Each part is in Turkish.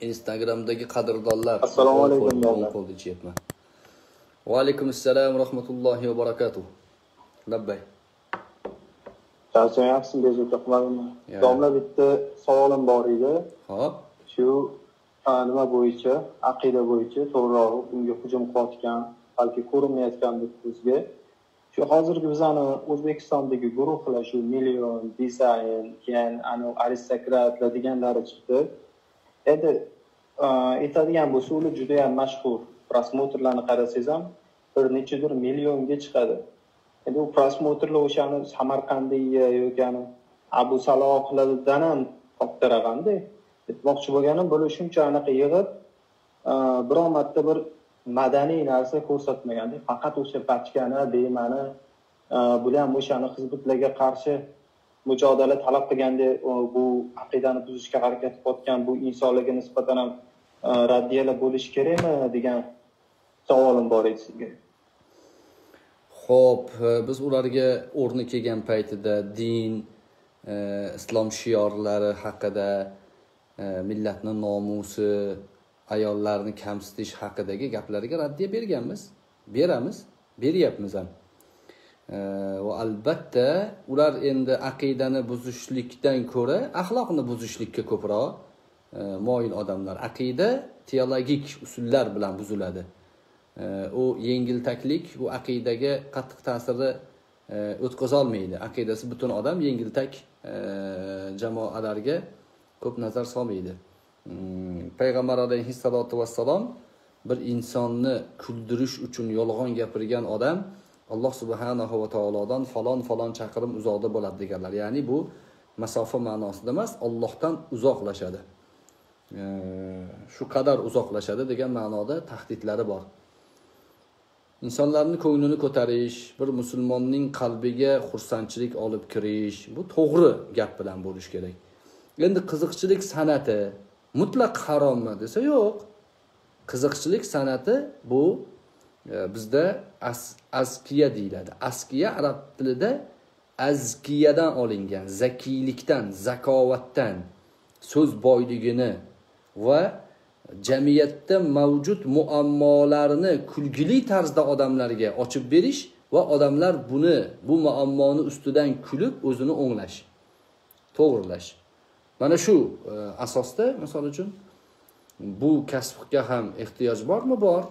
Instagram'daki kadırdallar. Assalamu aleyküm. Ve aleykümselam ve rahmetullahi ve barakatuh. Labbay. Sen yapsın bezovta qilmadimmi? Domla bitta savolim bor edi. Hop. Shu nima bo'yicha, aqida bo'yicha to'g'rirog'i unga hujum qilayotgan, balki ko'rinmayotgan deb sizga. Shu hozirgi bizani O'zbekistondagi guruhlashuv, million, dizayn, keyin ana aristokratlar deganlari chiqdi. Endi aytadigan bu usuli juda ham mashhur. Prosmotrlarni qarasangiz ham bir nechadir millionga chiqadi. Endi u prosmotrlar o'shani Samarqandga yo'gani Abu Saloqlardan ham toptarag'anda aytmoqchi bo'lganim buni shuncha aniq yig'ib biror marta bir madaniy narsa ko'rsatmaganda faqat o'sha pachkani demani bular ham o'shani hizbutlarga qarshi mujodala talab qilganda bu aqidani buzishga harakat qilayotgan bu insonlarga nisbatan ham raddiyalar bo'lish kerakmi degan savolim bor edi sizga. Xo'p, biz ularga o'rni kelgan paytida din, islom shiorlari haqida, millatning nomusi, ayollarni kamsitish haqidagi gaplarga raddiya berganmiz, beramiz, beryapmiz ham. Va albatta ular endi aqidani buzishlikdan ko'ra axloqni buzishlikka ko'proq moyil odamlar. Aqida teologik usullar bilan buziladi. U yengiltaklik, u aqidaga qattiq ta'sirni o'tkaza olmaydi. Aqidasi butun odam yengiltak jamoalarga ko'p nazar solmaydi. Payg'ambar alayhissalotu vassalom bir insonni kuldirish uchun yolg'on gapirgan odam Alloh subhanahu va taolodan falon chaqirim uzoqda bo'ladi deganlar. Ya'ni bu masofa ma'nosida emas, Allohdan uzoqlashadi. Şu kadar uzoqlashadi degan ma'noda tahdidlari bor. İnsanların ko'nglini ko'tarish, bir musulmonning qalbiga xursandchilik olib kirish, bu to'g'ri gap bilan bo'lish kerak. Endi qiziqchilik san'ati mutlaq harommi desa yo'q. Qiziqchilik san'ati bu bizda askiya deyiladi. Askiya arab tilida azkiyadan olingan, zakilikdan, zakovatdan, so'z boyligini va jamiyatda mavjud muammolarni kulgili tarzda odamlarga ochib berish va odamlar bu muammoni ustidan kulib o'zini o'nglash, to'g'rilash. Mana shu asosda, misol uchun, bu kasbga ham ehtiyoj bormi? Bor.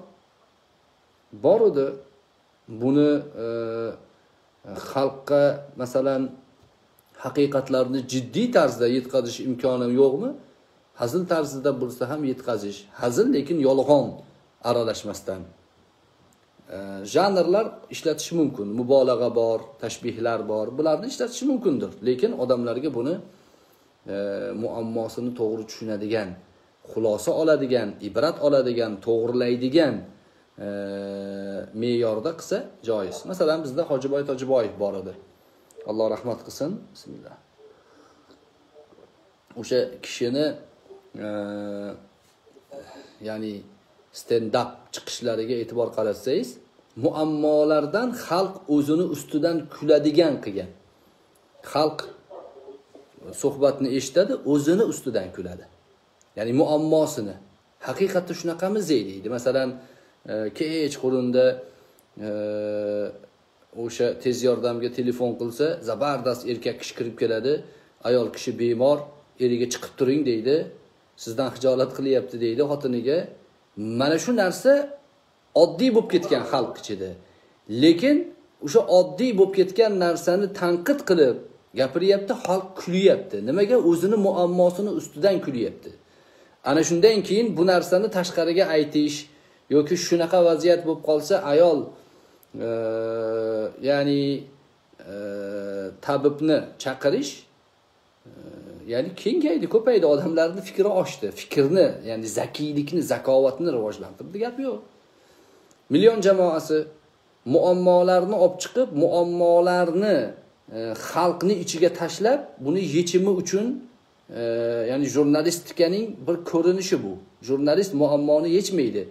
Bor edi. Buni xalqqa, masalan, haqiqatlarni jiddiy tarzda yetkazish imkoni yo'qmi? Hazil tarzida bo'lsa ham yetkazish. Hazil lekin yolg'on aralashmasdan. Janrlar ishlatish mumkin. Mubolag'a bor, tashbihlar bor. Bularni ishlatish mumkindir. Lekin odamlarga buni muammosini to'g'ri tushunadigan, xulosa oladigan, ibrat oladigan, to'g'rilaydigan me'yorda qilsa joiz. Masalan, bizda Hojiboy Tojiboyev bor edi. Allah rahmat qilsin. Bismillah. O'sha kishini yani stand-up chiqishlariga e'tibor qarasangiz, muammolardan xalq o'zini ustidan kuladigan qilgan. Xalq suhbatni eshitadi, o'zini ustidan kuladi. Ya'ni muammosini. Haqiqatda shunaqamiz deydi. Masalan, kechqurunda o'sha tez yordamga telefon qilsa, zabardast erkak kishi kirib keladi, ayol kishi bemor, eriga chiqib turing deydi, sizdan hijolat qilyapti deydi xotiniga. Mana shu narsa oddiy bo'lib ketgan xalq ichida. Lekin o'sha oddiy bo'lib ketgan narsani tanqid qilib gapiryapti, xalq kulyapti. Nimaga? O'zini muammosini ustidan kulyapti. Ana shundan keyin bu narsani tashqariga aytish yoki shunaqa vaziyat bo'lib qolsa, ayol yani tabibni chaqirish yani kengaydi, ko'paydi, odamlarning fikri oshdi, fikrni, yani zakiylikni, zakovatni rivojlantirdi gap yo'q. Million jamoasi muammolarni olib chiqib, muammolarni xalqni ichiga tashlab, buni yechimi uchun yani jurnalistikaning bir ko'rinishi bu. Jurnalist muammoni yechmaydi.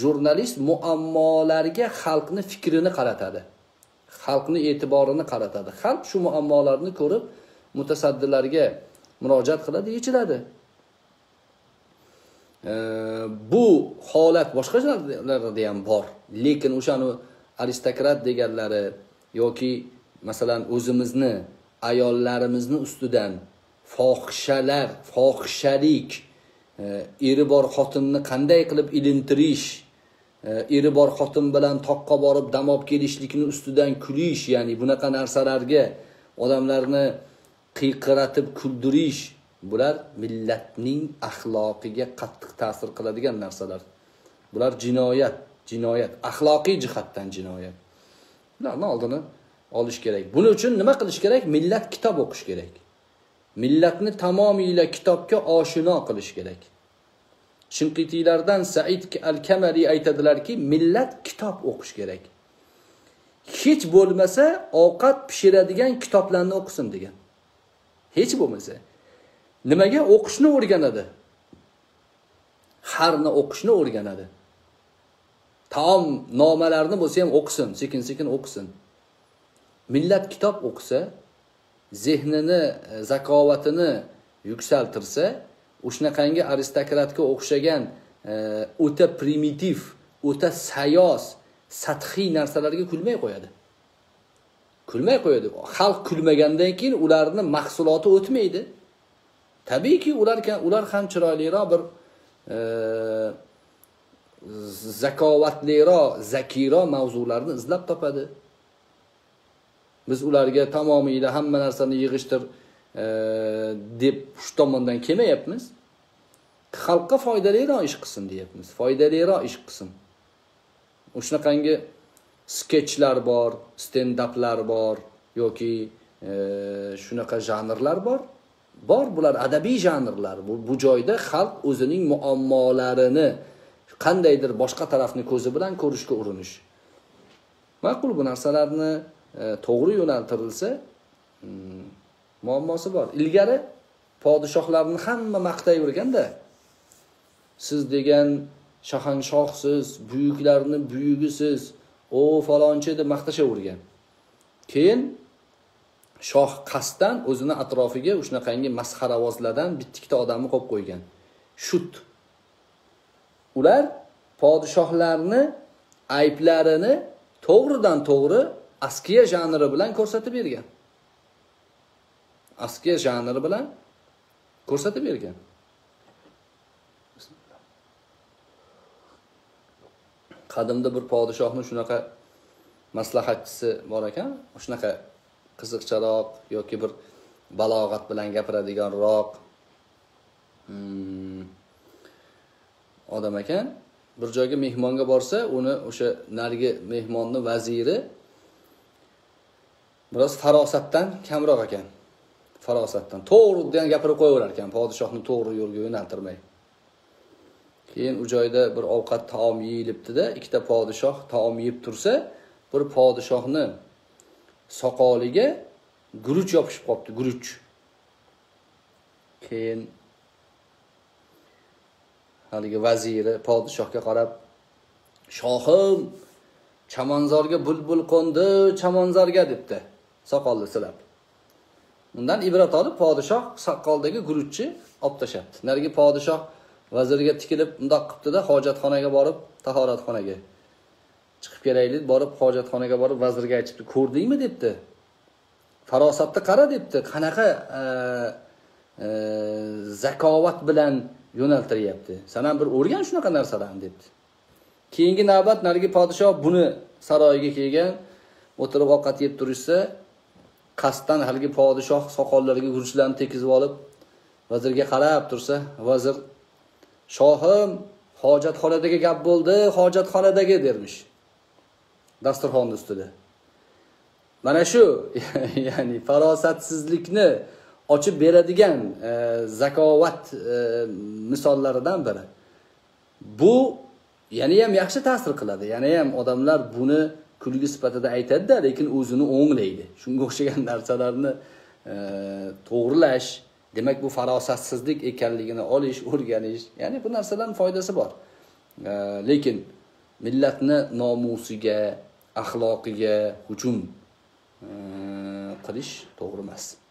Jurnalist muammolarga xalqni fikrini qaratadi. Xalqni e'tiborini qaratadi. Xalq shu muammolarni ko'rib mutasaddilarga murojaat qiladi, yechiladi. bu holat boshqalarda ham bor. Lekin o'shani aristokrat deganlari yoki masalan o'zimizni ayollarimizni ustidan fohishalar, fohishalik, eri bor xotinni qanday qilib ilintirish, eri bor xotin bilan toqqa borib damob kelishlikni ustidan kulish, ya'ni bunaqa narsalarga odamlarni qiyqiratib kuldirish, bular millatning axloqiga qattiq ta'sir qiladigan narsalar. Bular jinoyat, jinoyat, axloqiy jihatdan jinoyat. Bularni oldini olish kerak. Buning uchun nima qilish kerak? Millat kitob o'qish kerak. Millatni tamomiyla kitobga oshino qilish kerak. Shinqitiylardan Said al-Kamari aytadilarki, millat kitob o'qish kerak. Hech bo'lmasa ovqat pishiradigan kitoblarni o'qisin degan. Hech bo'lmasa nimaga o'qishni o'rganadi? Harni o'qishni o'rganadi. Taom nomalarni bo'lsa ham o'qisin, sekin-sekin o'qisin. Millat kitob o'qisa, zehnini, zakovatini yuksaltirsa, o'shanaqangi aristokratga o'xshagan o'ta primitiv, o'ta sayos, sathiy narsalarga kulmay qo'yadi. Kulmay qo'yadi. Xalq kulmagandan keyin ularni mahsuloti o'tmaydi. Tabiiyki ular ham chiroyliroq bir zakovatliroq, zakiroq mavzularni izlab topadi. Biz ularga tamomiyla hamma narsani yig'ishtir deb shu tomondan kelmayapmiz. Xalqqa foydaliroq ish qilsin deyapmiz. Foydaliroq ish qilsin. O'shanaqangi sketchlar bor, stand-uplar bor yoki shunaqa janrlar bor. Bor, bular adabiy janrlar. Bu joyda xalq o'zining muammolarini qandaydir boshqa tarafni ko'zi bilan ko'rishga urinish. Ma'qul bu narsalarni to'g'ri yo'naltirilsa, muammosi bor. Ilgari podshohlarni hamma maqtayverganda, siz degan shahanshohsiz, buyuklarni buyugisiz, o falonchi deb maqtashavergan. Keyin shoh qasdan o'zini atrofiga o'shanaqangi masxaravozlardan bitta odamni qo'yib qo'ygan. Shut. Ular podshohlarni ayblarini to'g'ridan to'g'ri askiya janri bilan ko'rsatib bergan. Askiya janri bilan ko'rsatib bergan. Qadimda bir podshohning shunaqa maslahatchisi bor ekan, shunaqa qiziqcharoq yoki bir balog'at bilan gapiradiganroq odam ekan. Bir joyga mehmonga borsa, uni o'sha nargi mehmonning vaziri biroz farosatdan kamroq ekan. Farosatdan to'g'ridan gapirib qo'yaverar ekan, podshohni to'g'ri yo'lga yo'naltirmay. Keyin u joyda bir ovqat taom yeyilibdi-da, ikkita podshoh taom yeyib tursa, bir podshohni soqoliga guruch yopishib qopti, guruch. Keyin haligi vaziri podshohga qarab, "Shohim, chamonzorga bulbul qo'ndi, chamonzorga" debdi, soqolni silab. Undan ibrat olib podshoh soqoldagi guruchni olib tashlabdi. Narigi podshoh vazirga tikilib undoq qilibdi-da, hojatxonaga borib, tahoratxonaga chiqib kelaylik, borib hojatxonaga borib vazirga aytibdi, "Ko'rdingmi?" debdi. "Farosatni qara" debdi. "Qanaqa zakovat bilan yo'naltiryapti. Sen ham bir o'rgan shunaqa narsalarni" debdi. Keyingi navbat narigi podshoh buni saroyiga kelgan, o'tirib ovqat yeb turishsa, qasdan haligi podshoh soqollariga guruchlarni tekizib olib, vazirga qarab tursa, vazir, "Shohim, hojatxonadagi gap bo'ldi, hojatxonadagi" dermish. Dasturxon ustida. Mana shu ya'ni farosatsizlikni ochib beradigan zakovat misollaridan biri. Bu yana ham yaxshi ta'sir qiladi. Yana ham odamlar buni kulgi sifatida aytadi-da, lekin o'zini o'nglaydi. Shunga o'xshagan narsalarni to'g'rilash, demak bu farosatsizlik ekanligini olish, o'rganish, ya'ni bu narsalarning foydasi bor. Lekin millatni nomusiga, axloqiga hujum qilish to'g'ri emas.